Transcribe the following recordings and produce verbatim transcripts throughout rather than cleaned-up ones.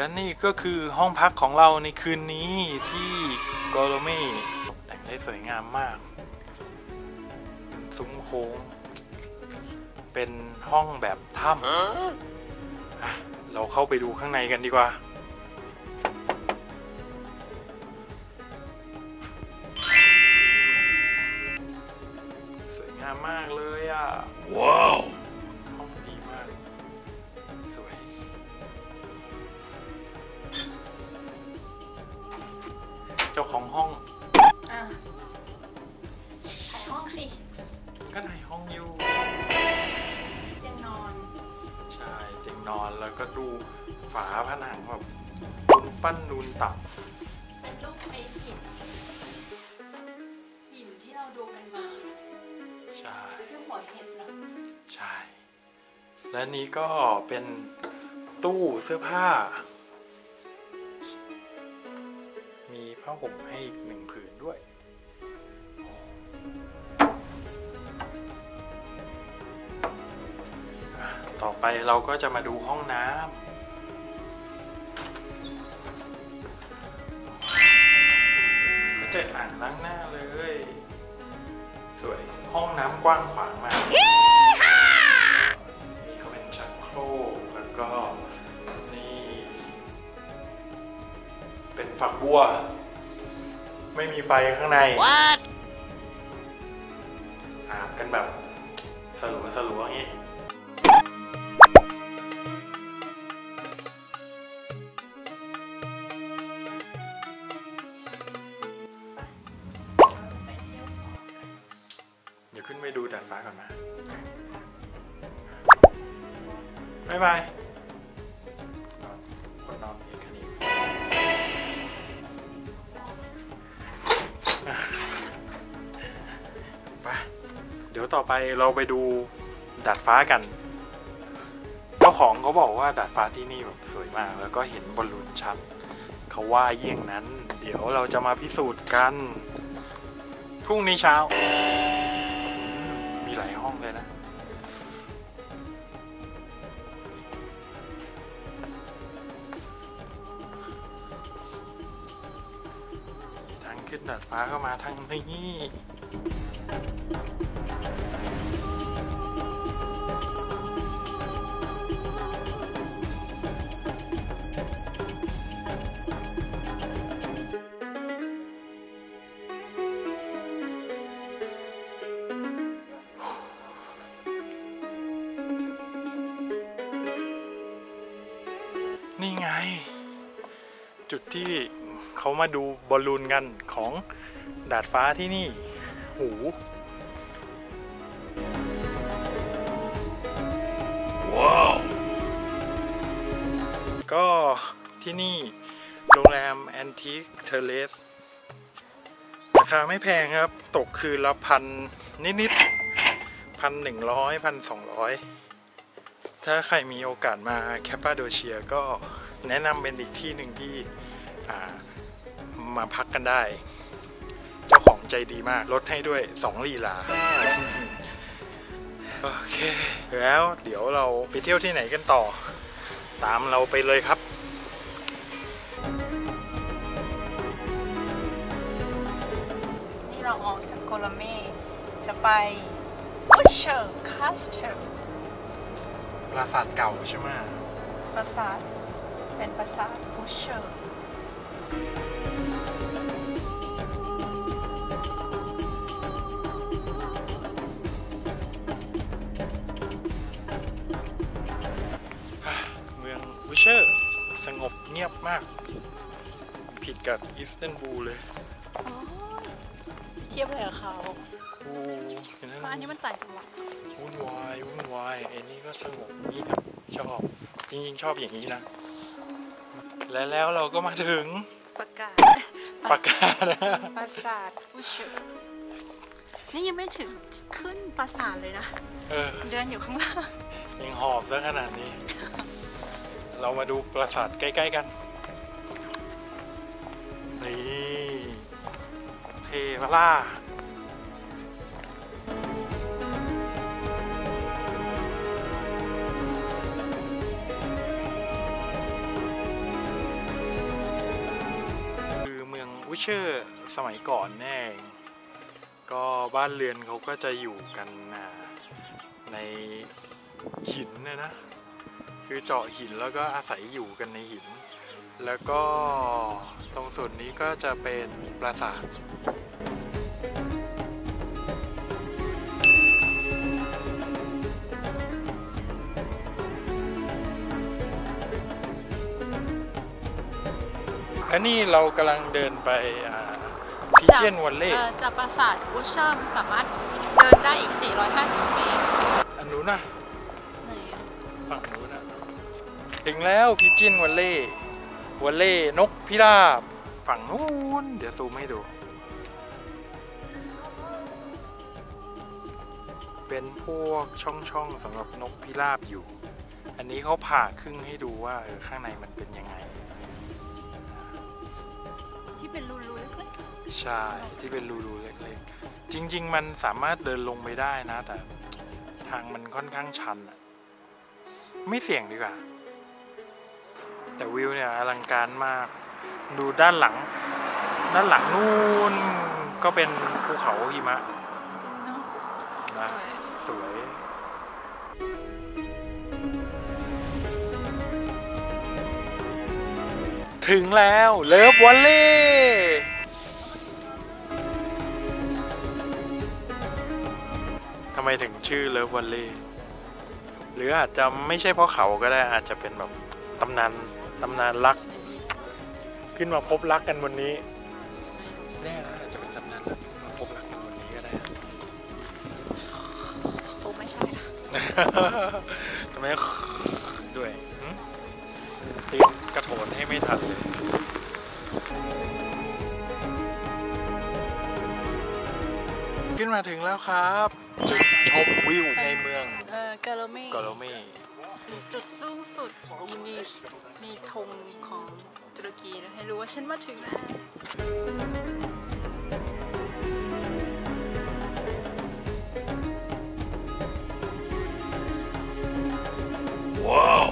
และนี่ก็คือห้องพักของเราในคืนนี้ที่โกโลเม่ตกแต่งได้สวยงามมากซุ้มโค้งเป็นห้องแบบถ้ำเราเข้าไปดูข้างในกันดีกว่าสวยงามมากเลยอ่ะว้าวห้องดีมากสวยเจ้าของห้องอ่ะถ่ายห้องสิก็ถ่ายห้องอยู่เตียงนอนใช่เตียงนอนแล้วก็ดูฝาผนังแบบปั้นนูนตับเป็นรูปไอ้หินหินที่เราดูกันมาใช่รูปหัวเห็ดเนาะใช่และนี้ก็เป็นตู้เสื้อผ้ามีผ้าห่มให้อีกหนึ่งผืนด้วยต่อไปเราก็จะมาดูห้องน้ำก็จะอ่างล้างหน้าเลยสวยห้องน้ำกว้างขวางมากนี่ก็เป็นชักโครกแล้วก็นี่เป็นฝักบัวไม่มีไฟข้างในอาบกันแบบสลัวสลัวอย่างนี้ขึ้นไปดูดาดฟ้าก่อนมาบ๊ายบายคนนอนเองคันนี้ไปเดี๋ยวต่อไปเราไปดูดาดฟ้ากันเจ้าของเขาบอกว่าดาดฟ้าที่นี่แบบสวยมากแล้วก็เห็นบอลลูนชัดเขาว่าเยี่ยงนั้นเดี๋ยวเราจะมาพิสูจน์กันพรุ่งนี้เช้ามีหลายห้องเลยนะทางขึ้นดาดฟ้าเข้ามาทางนี้นี่ไงจุดที่เขามาดูบอลลูนกันของดาดฟ้าที่นี่หูว้าวก็ที่นี่โรงแรมแอนทิคเทเลสราคาไม่แพงครับตกคืนละพันนิดๆพันหนึ่งร้อยพันสองร้อยถ้าใครมีโอกาสมาแคปปาโดเชียก็แนะนำเป็นอีกที่หนึ่งที่มาพักกันได้เจ้าของใจดีมากลดให้ด้วยสองลีลาโอเคแล้วเดี๋ยวเราไปเที่ยวที่ไหนกันต่อตามเราไปเลยครับนี่เราออกจากโกโลเม่จะไปวูเชอร์คาสเทลปราสาทเก่าใช่ไหมปราสาทเป็นปราสาทวูเชอร์เมืองวูเชอร์สงบเงียบมากผิดกับอิสตันบูลเลยเทียบอะไรกับเขาก็อันนี้มันต่างกันวุ่นวายวุ่นวายไอ้นี่ก็สงบนี่ชอบจริงๆชอบอย่างนี้นะและแล้วเราก็มาถึงปากกาปากกาปราสาทวูเชอร์นี่ยังไม่ถึงขึ้นปราสาทเลยนะเออเดินอยู่ข้างล่างยังหอบซะขนาดนี้เรามาดูปราสาทใกล้ๆกันนี่เทวล่า วิเชอร์สมัยก่อนแน่ก็บ้านเรือนเขาก็จะอยู่กันในหินนะนะคือเจาะหินแล้วก็อาศัยอยู่กันในหินแล้วก็ตรงส่วนนี้ก็จะเป็นปราสาทอันนี้เรากำลังเดินไปพีเจนวันเล่จากปราสาทวูเชอร์สามารถเดินได้อีกสี่ร้อยห้าสิบเมตรอันนู้นนะฝั่งนู้นนะถึงแล้วพีเจนวันเล่วันเล่นกพิราบฝั่งนู้นเดี๋ยวซูมให้ดูเป็นพวกช่องๆสำหรับนกพิราบอยู่อันนี้เขาผ่าครึ่งให้ดูว่าข้างในมันเป็นยังไงที่เป็นรูรูเล็กๆใช่ที่เป็นรูรูเล็กๆจริงๆมันสามารถเดินลงไปได้นะแต่ทางมันค่อนข้างชันอ่ะไม่เสี่ยงดีกว่าแต่วิวเนี่ยอลังการมากดูด้านหลังด้านหลังนู่นก็เป็นภูเขาหิมะนะสวยถึงแล้วเลิฟวอลเล่ทำไมถึงชื่อเลิฟวอลเล่หรืออาจจะไม่ใช่เพราะเขาก็ได้อาจจะเป็นแบบตำนานตำนานรักขึ้นมาพบรักกันวันนี้แน่นะอาจจะเป็นตำนานรักมาพบรักกันวันนี้ก็ได้โอ้ไม่ใช่ละทำไมด้วยเตรียมกระโถนให้ไม่ทันเลยขึ้นมาถึงแล้วครับจุดชมวิวในเมืองเออกาโลเม่กาโลเม่จุดสูงสุดมีมีธงของตุรกีนะให้รู้ว่าฉันมาถึงแล้วว้าว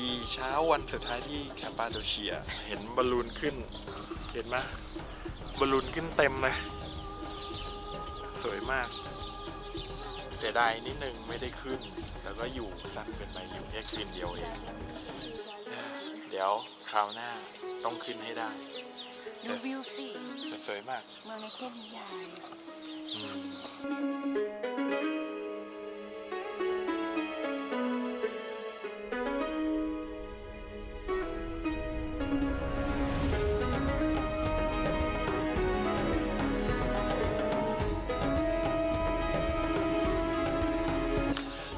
ดีเช้าวันสุดท้ายที่แคปปาโดเชียเห็นบอลลูนขึ้นเห็นไหมบอลลูนขึ้นเต็มเลยสวยมากเสียดายนิดนึงไม่ได้ขึ้นแล้วก็อยู่สั้นเกินไปอยู่แค่คืนเดียวเองเดี๋ยวคราวหน้าต้องขึ้นให้ได้ดูวิวสิสวยมากเมืองในเทพนิยาย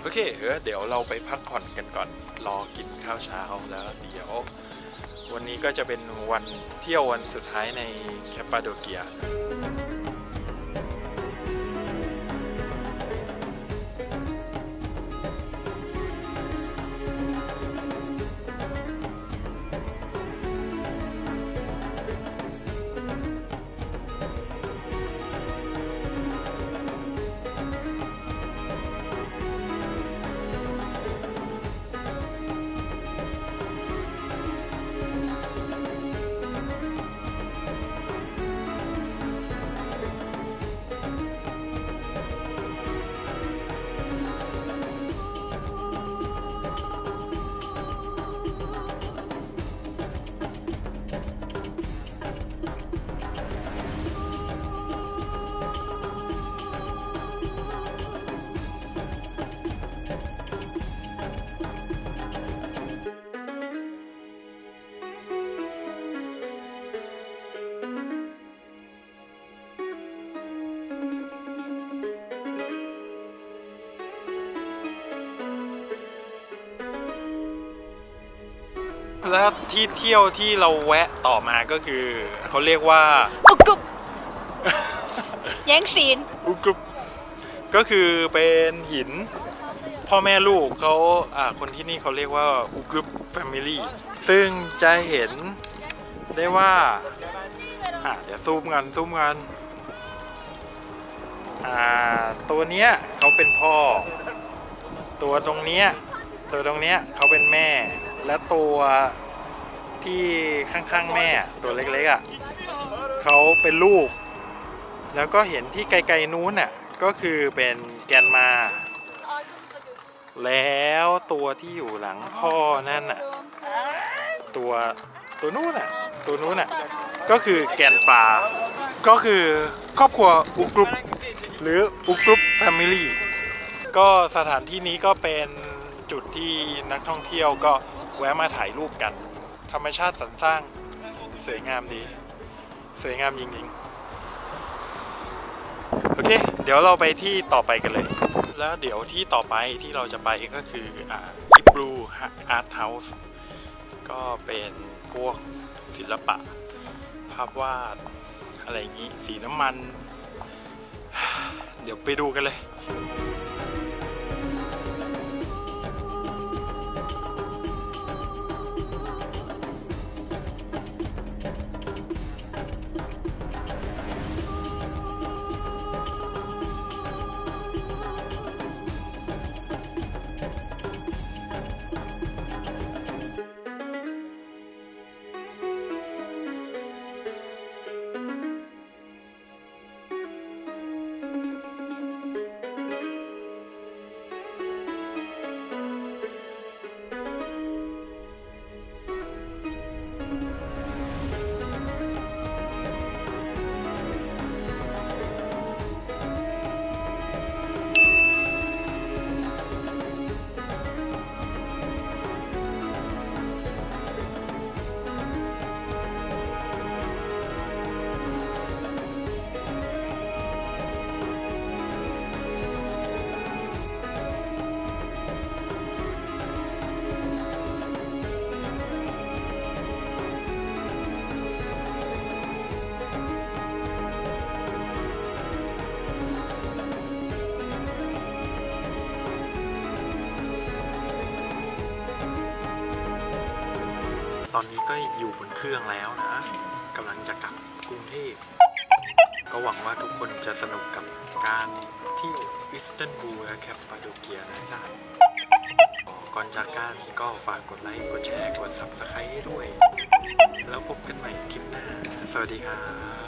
โอเคเดี๋ยวเราไปพักผ่อนกันก่อนรอกินข้าวเช้าแล้วเดี๋ยววันนี้ก็จะเป็นวันเที่ยววันสุดท้ายในแคปปาโดเกียและที่เที่ยวที่เราแวะต่อมาก็คือเขาเรียกว่า อ, อกุบ แย่งซีนก็คือเป็นหินพ่อแม่ลูกเขาคนที่นี่เขาเรียกว่าอุกรึบแฟมิลี่ซึ่งจะเห็นได้ว่าเดี๋ยวซูมกันซูมกันตัวเนี้ยเขาเป็นพ่อตัวตรงเนี้ยตัวตรงเนี้ยเขาเป็นแม่และตัวที่ข้างๆแม่ตัวเล็กๆอ่ะเขาเป็นลูกแล้วก็เห็นที่ไกลๆนู้นน่ะก็คือเป็นแกนมาแล้วตัวที่อยู่หลังพ่อนั่นน่ะตัวตัวนู้นน่ะตัวนู้นน่ะก็คือแกนปลาก็คือครอบครัวอุกรุบหรืออุกรุบแฟมิลี่ก็สถานที่นี้ก็เป็นจุดที่นักท่องเที่ยวก็แวะมาถ่ายรูปกันธรรมชาติสรรสร้างสวยงามดีสวยงามจริงๆโอเคเดี๋ยวเราไปที่ต่อไปกันเลยแล้วเดี๋ยวที่ต่อไปที่เราจะไปก็คืออิบรูอาร์ตเฮาส์ก็เป็นพวกศิลปะภาพวาดอะไรอย่างนี้สีน้ำมันเดี๋ยวไปดูกันเลยตอนนี้ก็อยู่บนเครื่องแล้วนะกำลังจะกลับกรุงเทพก็หวังว่าทุกคนจะสนุกกับการที่อิสตันบูลและแคปปาโดเกียนะจ๊ะก่อนจากกันก็ฝากกดไลค์กดแชร์กด ซับสไครบ์ ให้ด้วยแล้วพบกันใหม่คลิปหน้าสวัสดีครับ